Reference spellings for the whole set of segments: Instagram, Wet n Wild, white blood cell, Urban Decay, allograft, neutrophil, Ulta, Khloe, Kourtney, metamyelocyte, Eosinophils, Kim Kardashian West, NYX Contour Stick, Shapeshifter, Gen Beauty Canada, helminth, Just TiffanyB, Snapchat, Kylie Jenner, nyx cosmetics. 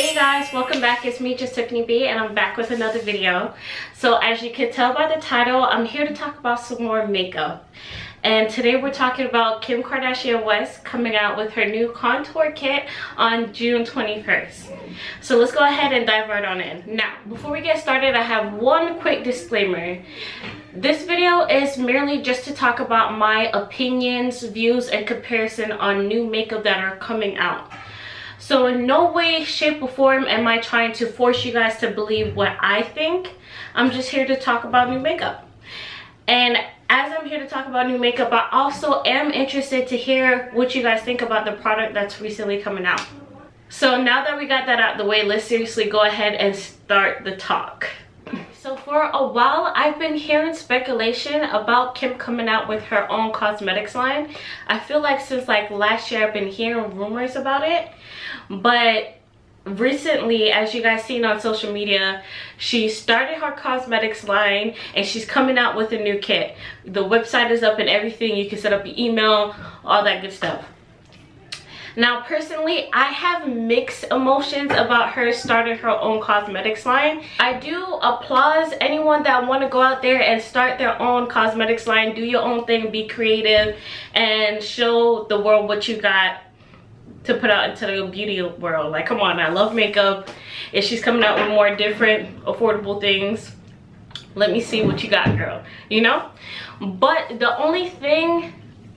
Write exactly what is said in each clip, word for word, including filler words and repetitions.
Hey guys, welcome back. It's me, Just TiffanyB, and I'm back with another video. So as you can tell by the title, I'm here to talk about some more makeup. And today we're talking about Kim Kardashian West coming out with her new contour kit on June twenty-first. So let's go ahead and dive right on in. Now, before we get started, I have one quick disclaimer. This video is merely just to talk about my opinions, views, and comparison on new makeup that are coming out. So in no way, shape, or form am I trying to force you guys to believe what I think. I'm just here to talk about new makeup. And as I'm here to talk about new makeup, I also am interested to hear what you guys think about the product that's recently coming out. So now that we got that out of the way, let's seriously go ahead and start the talk. So for a while, I've been hearing speculation about Kim coming out with her own cosmetics line. I feel like since like last year, I've been hearing rumors about it. But recently, as you guys seen on social media, she started her cosmetics line and she's coming out with a new kit. The website is up and everything. You can set up your email, all that good stuff. Now, personally, I have mixed emotions about her starting her own cosmetics line. I do applaud anyone that want to go out there and start their own cosmetics line, do your own thing, be creative, and show the world what you got to put out into the beauty world. Like, come on, I love makeup. If she's coming out with more different, affordable things, let me see what you got, girl, you know? But the only thing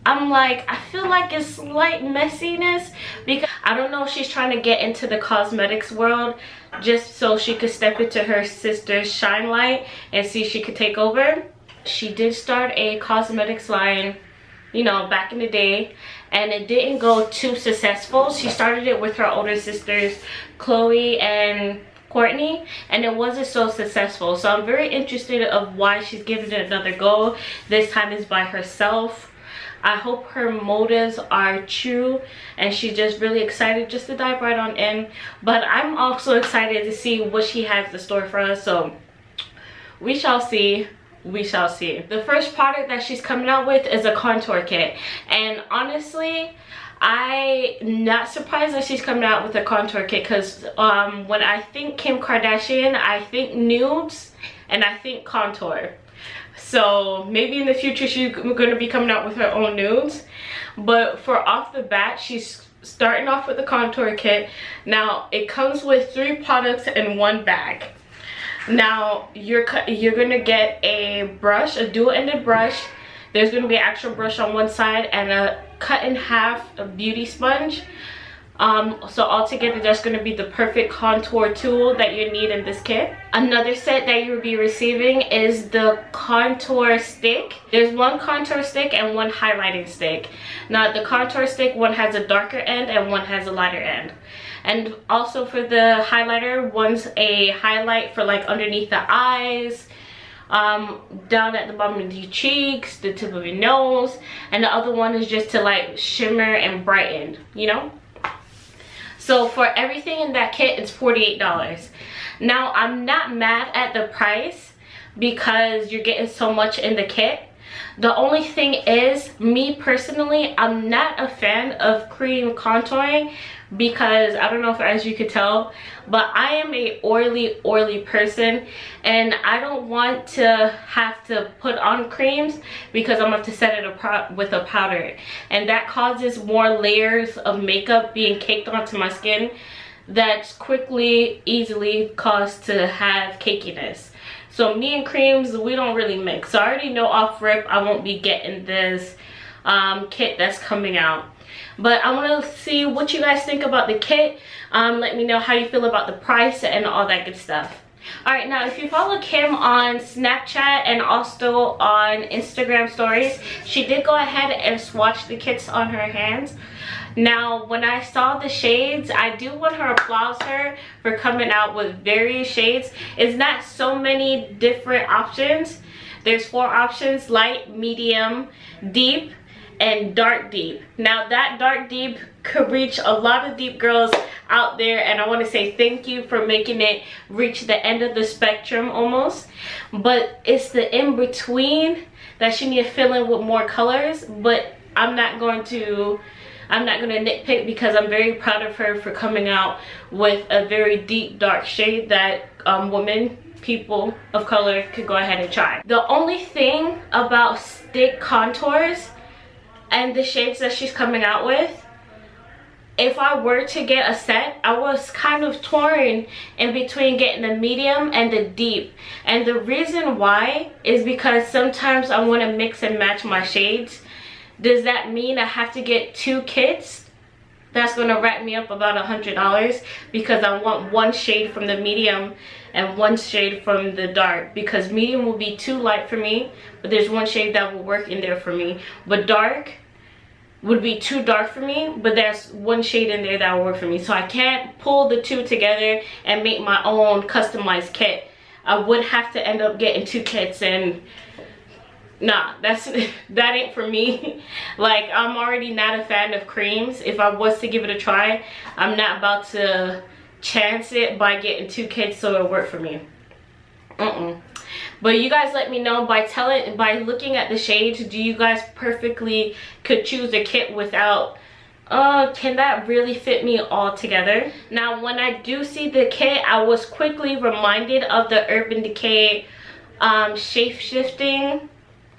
I'm like, I feel like it's slight messiness because I don't know if she's trying to get into the cosmetics world just so she could step into her sister's shine light and see if she could take over. She did start a cosmetics line, you know, back in the day, and it didn't go too successful. She started it with her older sisters, Khloe and Kourtney, and it wasn't so successful. So I'm very interested of why she's giving it another go. This time is by herself. I hope her motives are true and she's just really excited just to dive right on in. But I'm also excited to see what she has in store for us. So we shall see. We shall see. The first product that she's coming out with is a contour kit. And honestly, I'm not surprised that she's coming out with a contour kit because um, when I think Kim Kardashian, I think nudes and I think contour. So maybe in the future she's going to be coming out with her own nudes, but for off the bat she's starting off with the contour kit. Now it comes with three products in one bag. Now you're you're going to get a brush, a dual-ended brush. There's going to be an actual brush on one side and a cut in half a beauty sponge. Um, so altogether that's going to be the perfect contour tool that you need in this kit. Another set that you will be receiving is the contour stick. There's one contour stick and one highlighting stick. Now the contour stick, one has a darker end and one has a lighter end. And also for the highlighter, one's a highlight for like underneath the eyes, um, down at the bottom of your cheeks, the tip of your nose, and the other one is just to like shimmer and brighten, you know? So for everything in that kit, it's forty-eight dollars. Now, I'm not mad at the price because you're getting so much in the kit. The only thing is, me personally, I'm not a fan of cream contouring because, I don't know if as you could tell, but I am a oily, oily person. And I don't want to have to put on creams because I'm going to have to set it apart with a powder. And that causes more layers of makeup being caked onto my skin that's quickly, easily caused to have cakiness. So me and creams, we don't really mix. So I already know off rip I won't be getting this um, kit that's coming out. But I want to see what you guys think about the kit. Um, let me know how you feel about the price and all that good stuff. Alright, now if you follow Kim on Snapchat and also on Instagram stories, she did go ahead and swatch the kits on her hands. Now, when I saw the shades, I do want her to applaud her for coming out with various shades. It's not so many different options. There's four options: light, medium, deep, and dark deep. Now that dark deep could reach a lot of deep girls out there, and I want to say thank you for making it reach the end of the spectrum almost. But it's the in-between that she needs to fill in with more colors, but I'm not going to I'm not going to nitpick because I'm very proud of her for coming out with a very deep dark shade that um, women, people of color could go ahead and try. The only thing about stick contours and the shades that she's coming out with, if I were to get a set, I was kind of torn in between getting the medium and the deep. And the reason why is because sometimes I want to mix and match my shades. Does that mean I have to get two kits? That's going to wrap me up about a hundred dollars, because I want one shade from the medium and one shade from the dark, because medium will be too light for me, but there's one shade that will work in there for me. But dark would be too dark for me, but there's one shade in there that will work for me. So I can't pull the two together and make my own customized kit. I would have to end up getting two kits, and nah, that's that ain't for me. Like, I'm already not a fan of creams. If I was to give it a try, I'm not about to chance it by getting two kits so it'll work for me. Mm-mm. But you guys let me know by telling, by looking at the shades, do you guys perfectly could choose a kit without, uh, can that really fit me all together? Now, when I do see the kit, I was quickly reminded of the Urban Decay um, shape-shifting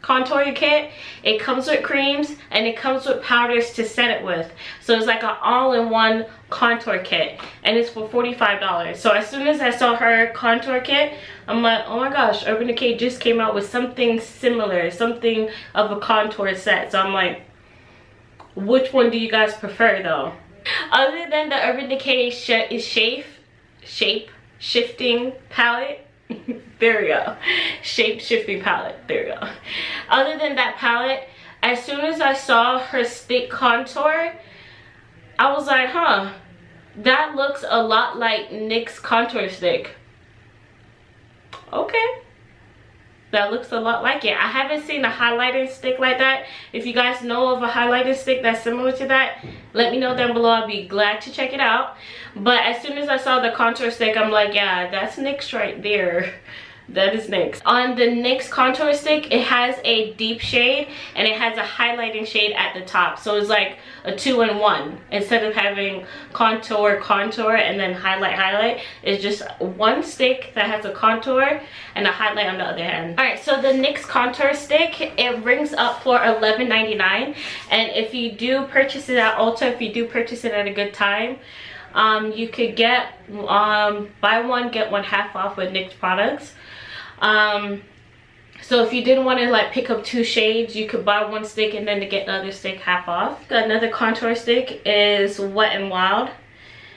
contour kit. It comes with creams and it comes with powders to set it with. So it's like an all-in-one contour kit, and it's for forty-five dollars. So as soon as I saw her contour kit, I'm like, oh my gosh, Urban Decay just came out with something similar, something of a contour set. So I'm like, which one do you guys prefer though? Other than the Urban Decay sh is shape, shape shifting palette, there we go, shape shifting palette, there we go. Other than that palette, as soon as I saw her stick contour, I was like, huh, that looks a lot like N Y X contour stick. Okay, that looks a lot like it. I haven't seen a highlighter stick like that. If you guys know of a highlighter stick that's similar to that, let me know down below. I'll be glad to check it out. But as soon as I saw the contour stick, I'm like, yeah, that's N Y X right there. That is N Y X. On the N Y X contour stick, it has a deep shade and it has a highlighting shade at the top. So it's like a two-in-one. Instead of having contour, contour, and then highlight, highlight, it's just one stick that has a contour and a highlight on the other hand. Alright, so the N Y X contour stick, it rings up for eleven ninety-nine. And if you do purchase it at Ulta, if you do purchase it at a good time, um, you could get, um, buy one, get one half off with N Y X products. Um, so if you didn't want to like pick up two shades, you could buy one stick and then to get the other stick half off. Another contour stick is Wet n Wild,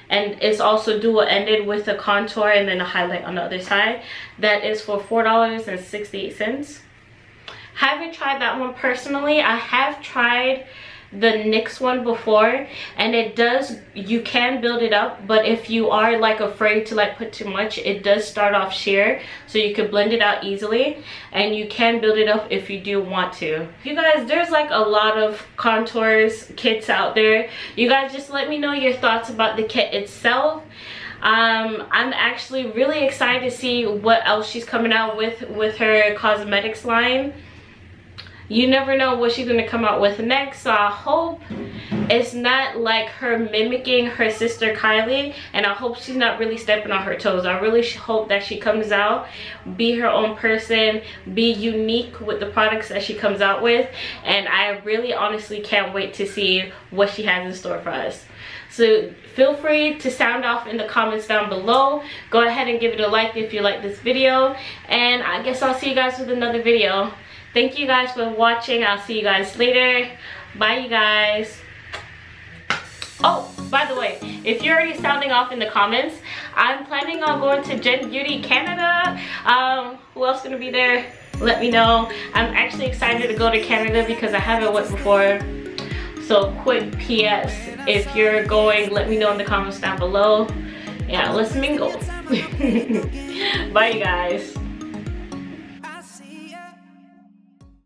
and it's also dual ended with a contour and then a highlight on the other side. That is for four dollars and sixty-eight cents. Haven't tried that one personally. I have tried the N Y X one before, and it does, you can build it up, but if you are like afraid to like put too much, it does start off sheer, so you can blend it out easily, and you can build it up if you do want to. You guys, there's like a lot of contours kits out there. You guys just let me know your thoughts about the kit itself. Um, I'm actually really excited to see what else she's coming out with with her cosmetics line. You never know what she's going to come out with next, so I hope it's not like her mimicking her sister Kylie, and I hope she's not really stepping on her toes. I really hope that she comes out, be her own person, be unique with the products that she comes out with, and I really honestly can't wait to see what she has in store for us. So feel free to sound off in the comments down below. Go ahead and give it a like if you like this video, and I guess I'll see you guys with another video. Thank you guys for watching. I'll see you guys later. Bye, you guys. Oh, by the way, if you're already sounding off in the comments, I'm planning on going to Gen Beauty Canada. Um, who else gonna be there? Let me know. I'm actually excited to go to Canada because I haven't went before. So quick P S, if you're going, let me know in the comments down below. Yeah, let's mingle. Bye, you guys.